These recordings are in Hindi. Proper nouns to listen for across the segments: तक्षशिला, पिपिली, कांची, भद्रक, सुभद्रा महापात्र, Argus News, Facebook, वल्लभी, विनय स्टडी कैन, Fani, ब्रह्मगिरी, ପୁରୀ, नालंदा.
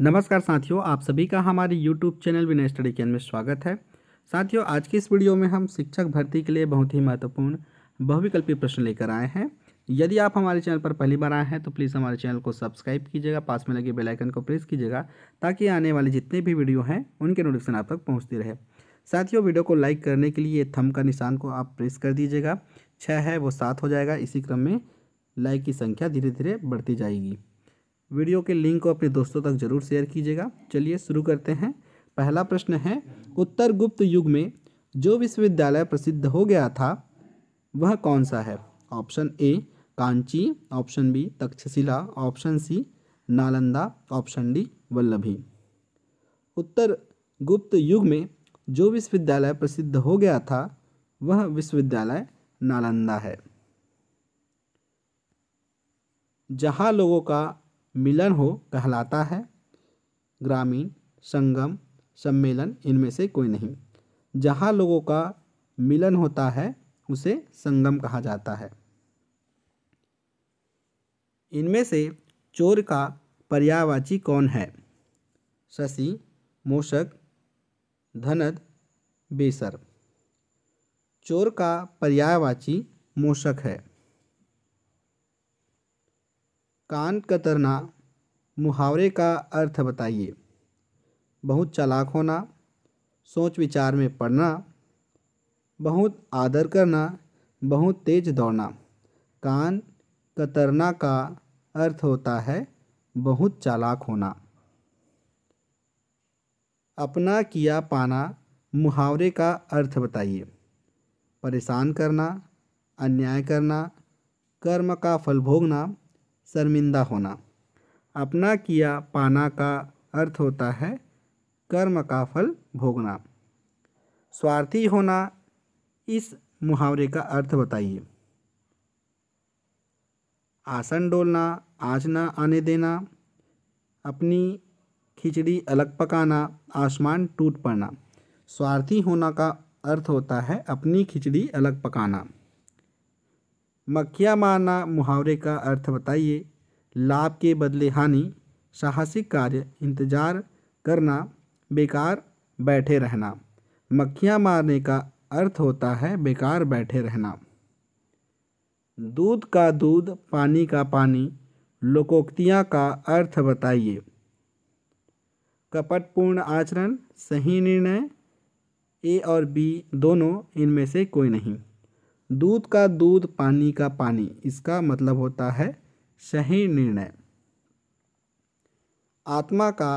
नमस्कार साथियों, आप सभी का हमारे YouTube channel विनय स्टडी कैन में स्वागत है। साथियों, आज की इस वीडियो में हम शिक्षक भर्ती के लिए बहुत ही महत्वपूर्ण बहुविकल्पी प्रश्न लेकर आए हैं। यदि आप हमारे चैनल पर पहली बार आए हैं तो प्लीज़ हमारे चैनल को सब्सक्राइब कीजिएगा, पास में लगे बेल आइकन को प्रेस कीजिएगा ताकि आने वाले जितने भी वीडियो हैं उनके नोटिफिकेशन आप तक पहुँचती रहे। साथियों, वीडियो को लाइक करने के लिए थम का निशान को आप प्रेस कर दीजिएगा, 6 है वो 7 हो जाएगा। इसी क्रम में लाइक की संख्या धीरे धीरे बढ़ती जाएगी। वीडियो के लिंक को अपने दोस्तों तक जरूर शेयर कीजिएगा। चलिए शुरू करते हैं। पहला प्रश्न है, उत्तर गुप्त युग में जो विश्वविद्यालय प्रसिद्ध हो गया था वह कौन सा है? Option A कांची, option B तक्षशिला, option C नालंदा, option D वल्लभी। उत्तर गुप्त युग में जो विश्वविद्यालय प्रसिद्ध हो गया था वह विश्वविद्यालय नालंदा है, जहाँ लोगों का मिलन हो कहलाता है। ग्रामीण, संगम, सम्मेलन, इनमें से कोई नहीं। जहाँ लोगों का मिलन होता है उसे संगम कहा जाता है। इनमें से चोर का पर्यायवाची कौन है? शशि, मूषक, धनद, बेसर। चोर का पर्यायवाची मूषक है। कान कतरना मुहावरे का अर्थ बताइए। बहुत चालाक होना, सोच विचार में पड़ना, बहुत आदर करना, बहुत तेज दौड़ना। कान कतरना का अर्थ होता है बहुत चालाक होना। अपना किया पाना मुहावरे का अर्थ बताइए। परेशान करना, अन्याय करना, कर्म का फल भोगना, शर्मिंदा होना। अपना किया पाना का अर्थ होता है कर्म का फल भोगना। स्वार्थी होना, इस मुहावरे का अर्थ बताइए। आसन डोलना, आँच न आने देना, अपनी खिचड़ी अलग पकाना, आसमान टूट पड़ना। स्वार्थी होना का अर्थ होता है अपनी खिचड़ी अलग पकाना। मक्खियाँ मारना मुहावरे का अर्थ बताइए। लाभ के बदले हानि, साहसिक कार्य, इंतजार करना, बेकार बैठे रहना। मक्खियाँ मारने का अर्थ होता है बेकार बैठे रहना। दूध का दूध, पानी का पानी, लोकोक्तियाँ का अर्थ बताइए। कपटपूर्ण आचरण, सही निर्णय, ए और बी दोनों, इनमें से कोई नहीं। दूध का दूध, पानी का पानी, इसका मतलब होता है सही निर्णय। आत्मा का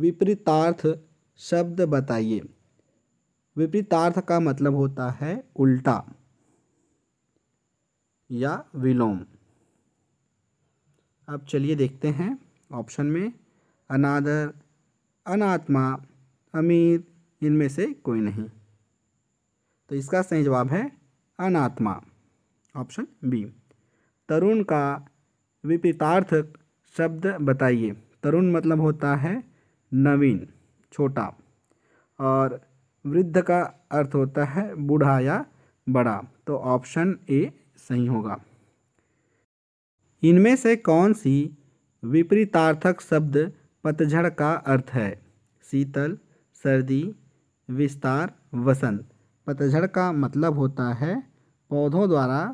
विपरीतार्थ शब्द बताइए। विपरीतार्थ का मतलब होता है उल्टा या विलोम। अब चलिए देखते हैं ऑप्शन में। अनादर, अनात्मा, अमीर, इनमें से कोई नहीं। तो इसका सही जवाब है अनात्मा, ऑप्शन बी। तरुण का विपरीतार्थक शब्द बताइए। तरुण मतलब होता है नवीन, छोटा, और वृद्ध का अर्थ होता है बूढ़ा या बड़ा। तो ऑप्शन ए सही होगा। इनमें से कौन सी विपरीतार्थक शब्द पतझड़ का अर्थ है? शीतल, सर्दी, विस्तार, वसंत। पतझड़ का मतलब होता है पौधों द्वारा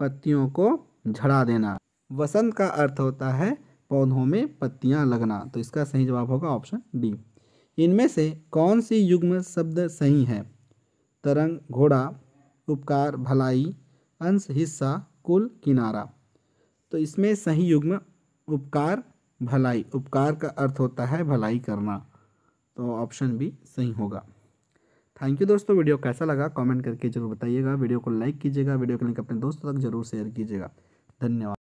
पत्तियों को झड़ा देना। वसंत का अर्थ होता है पौधों में पत्तियां लगना। तो इसका सही जवाब होगा ऑप्शन डी। इनमें से कौन सी युग्म शब्द सही है? तरंग, घोड़ा, उपकार, भलाई, अंश, हिस्सा, कुल, किनारा। तो इसमें सही युग्म उपकार, भलाई। उपकार का अर्थ होता है भलाई करना। तो ऑप्शन बी सही होगा। थैंक यू दोस्तों, वीडियो कैसा लगा कमेंट करके जरूर बताइएगा। वीडियो को लाइक कीजिएगा, वीडियो को लिंक अपने दोस्तों तक जरूर शेयर कीजिएगा। धन्यवाद।